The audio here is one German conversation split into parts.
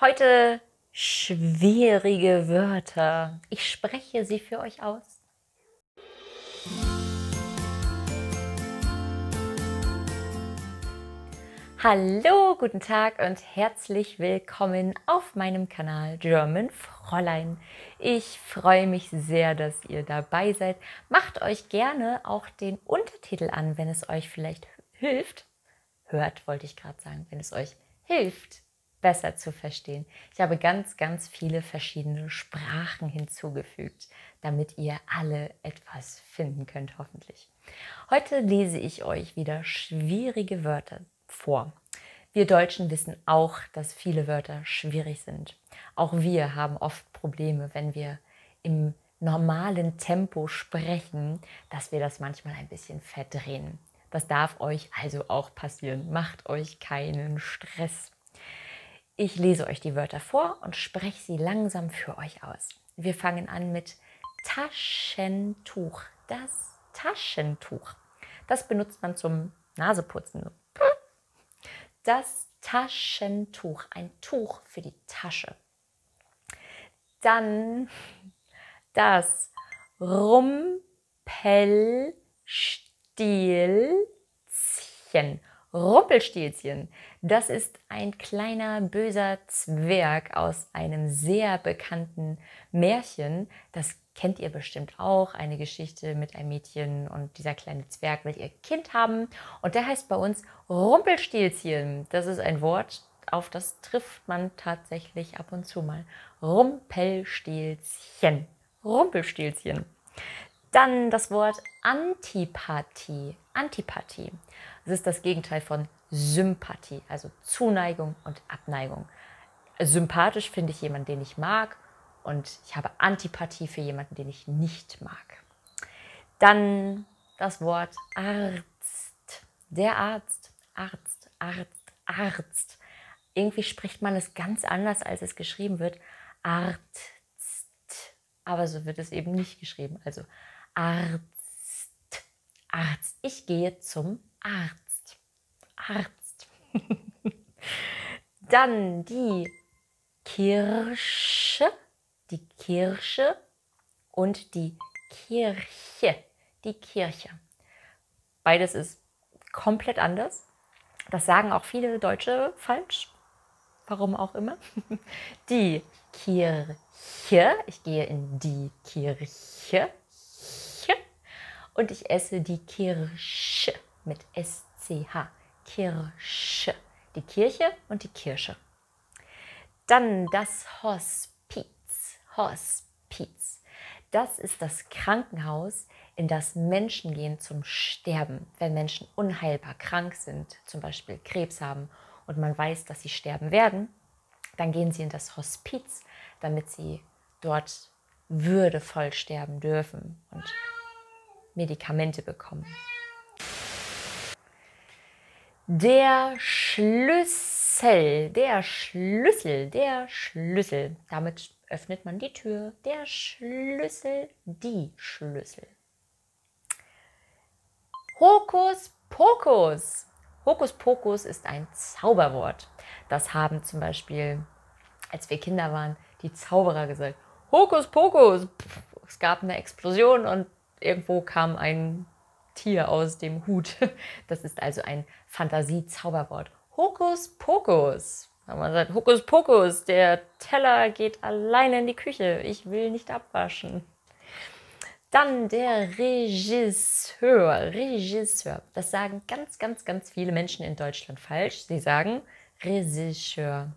Heute schwierige Wörter. Ich spreche sie für euch aus. Hallo, guten Tag und herzlich willkommen auf meinem Kanal German Fräulein. Ich freue mich sehr, dass ihr dabei seid. Macht euch gerne auch den Untertitel an, wenn es euch vielleicht hilft. Hört, wollte ich gerade sagen, wenn es euch hilft, besser zu verstehen. Ich habe ganz, ganz viele verschiedene Sprachen hinzugefügt, damit ihr alle etwas finden könnt, hoffentlich. Heute lese ich euch wieder schwierige Wörter vor. Wir Deutschen wissen auch, dass viele Wörter schwierig sind. Auch wir haben oft Probleme, wenn wir im normalen Tempo sprechen, dass wir das manchmal ein bisschen verdrehen. Das darf euch also auch passieren. Macht euch keinen Stress. Ich lese euch die Wörter vor und spreche sie langsam für euch aus. Wir fangen an mit Taschentuch. Das Taschentuch. Das benutzt man zum Naseputzen. Das Taschentuch, ein Tuch für die Tasche. Dann das Rumpelstilzchen. Rumpelstilzchen, das ist ein kleiner böser Zwerg aus einem sehr bekannten Märchen. Das kennt ihr bestimmt auch, eine Geschichte mit einem Mädchen und dieser kleine Zwerg will ihr Kind haben und der heißt bei uns Rumpelstilzchen. Das ist ein Wort, auf das trifft man tatsächlich ab und zu mal. Rumpelstilzchen, Rumpelstilzchen. Dann das Wort Antipathie. Antipathie. Das ist das Gegenteil von Sympathie, also Zuneigung und Abneigung. Sympathisch finde ich jemanden, den ich mag, und ich habe Antipathie für jemanden, den ich nicht mag. Dann das Wort Arzt. Der Arzt, Arzt, Arzt, Arzt. Irgendwie spricht man es ganz anders, als es geschrieben wird. Arzt. Aber so wird es eben nicht geschrieben. Also Arzt, Arzt. Ich gehe zum Arzt. Arzt. Dann die Kirsche. Die Kirsche und die Kirche. Die Kirche. Beides ist komplett anders. Das sagen auch viele Deutsche falsch. Warum auch immer. Die Kirche. Ich gehe in die Kirche und ich esse die Kirsche mit SCH. Kirsche. Die Kirche und die Kirsche. Dann das Hospiz. Hospiz. Das ist das Krankenhaus, in das Menschen gehen zum Sterben, wenn Menschen unheilbar krank sind, zum Beispiel Krebs haben und man weiß, dass sie sterben werden. Dann gehen sie in das Hospiz, damit sie dort würdevoll sterben dürfen und Medikamente bekommen. Der Schlüssel, der Schlüssel, der Schlüssel. Damit öffnet man die Tür. Der Schlüssel, die Schlüssel. Hokus Pokus. Hokus Pokus ist ein Zauberwort. Das haben zum Beispiel, als wir Kinder waren, die Zauberer gesagt. Hokus Pokus! Es gab eine Explosion und irgendwo kam ein Tier aus dem Hut. Das ist also ein Fantasie-Zauberwort. Hokus Pokus! Wenn man sagt, Hokus Pokus, der Teller geht alleine in die Küche. Ich will nicht abwaschen. Dann der Regisseur. Regisseur. Das sagen ganz, ganz, ganz viele Menschen in Deutschland falsch. Sie sagen Regisseur.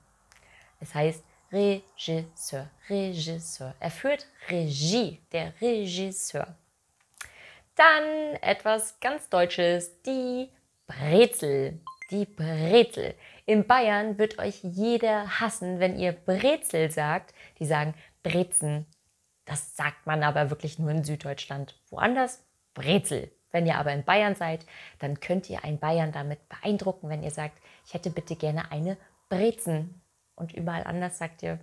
Es heißt Regisseur, Regisseur. Er führt Regie, der Regisseur. Dann etwas ganz Deutsches, die Brezel. Die Brezel. In Bayern wird euch jeder hassen, wenn ihr Brezel sagt. Die sagen Brezen. Das sagt man aber wirklich nur in Süddeutschland. Woanders Brezel. Wenn ihr aber in Bayern seid, dann könnt ihr einen Bayern damit beeindrucken, wenn ihr sagt, ich hätte bitte gerne eine Brezen. Und überall anders sagt ihr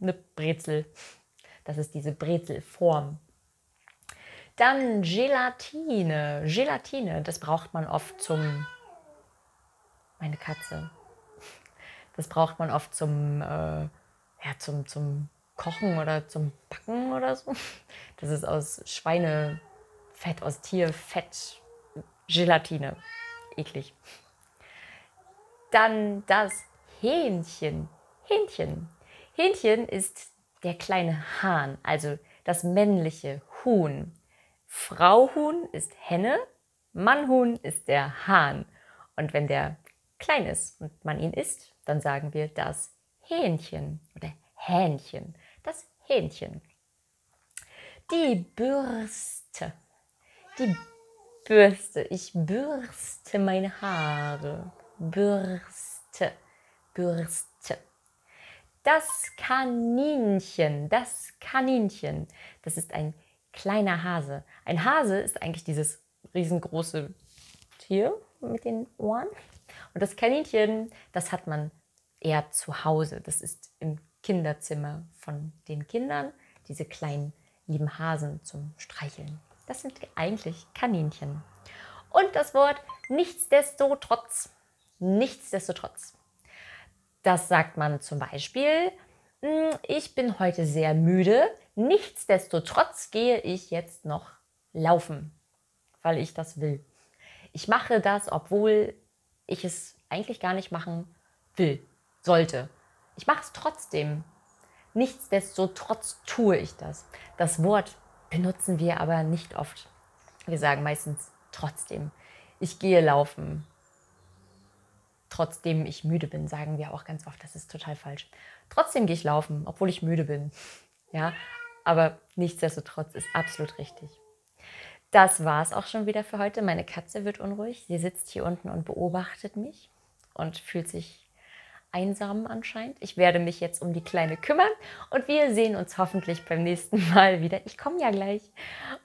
eine Brezel. Das ist diese Brezelform. Dann Gelatine. Gelatine, das braucht man oft zum... Meine Katze. Das braucht man oft zum, zum Kochen oder zum Backen oder so. Das ist aus Schweinefett, aus Tierfett, Gelatine. Eklig. Dann das Hähnchen. Hähnchen. Hähnchen ist der kleine Hahn, also das männliche Huhn. Frau Huhn ist Henne, Mann Huhn ist der Hahn. Und wenn der klein ist und man ihn isst, dann sagen wir das Hähnchen oder Hähnchen. Das Hähnchen. Die Bürste. Die Bürste. Ich bürste meine Haare. Bürste. Bürste. Das Kaninchen. Das Kaninchen. Das ist ein kleiner Hase. Ein Hase ist eigentlich dieses riesengroße Tier mit den Ohren. Und das Kaninchen, das hat man eher zu Hause. Das ist im Kinderzimmer von den Kindern. Diese kleinen lieben Hasen zum Streicheln. Das sind eigentlich Kaninchen. Und das Wort nichtsdestotrotz. Nichtsdestotrotz. Das sagt man zum Beispiel, ich bin heute sehr müde, nichtsdestotrotz gehe ich jetzt noch laufen, weil ich das will. Ich mache das, obwohl ich es eigentlich gar nicht machen will, sollte. Ich mache es trotzdem. Nichtsdestotrotz tue ich das. Das Wort benutzen wir aber nicht oft. Wir sagen meistens trotzdem. Ich gehe laufen. Trotzdem ich müde bin, sagen wir auch ganz oft. Das ist total falsch. Trotzdem gehe ich laufen, obwohl ich müde bin. Ja, aber nichtsdestotrotz ist absolut richtig. Das war es auch schon wieder für heute. Meine Katze wird unruhig. Sie sitzt hier unten und beobachtet mich und fühlt sich einsam anscheinend. Ich werde mich jetzt um die Kleine kümmern und wir sehen uns hoffentlich beim nächsten Mal wieder. Ich komme ja gleich.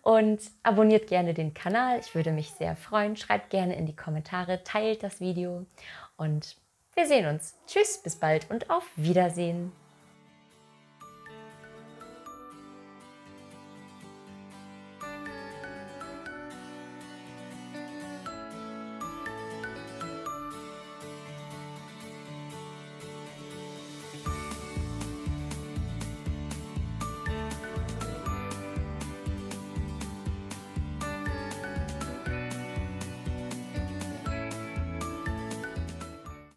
Und abonniert gerne den Kanal. Ich würde mich sehr freuen. Schreibt gerne in die Kommentare, teilt das Video und wir sehen uns. Tschüss, bis bald und auf Wiedersehen.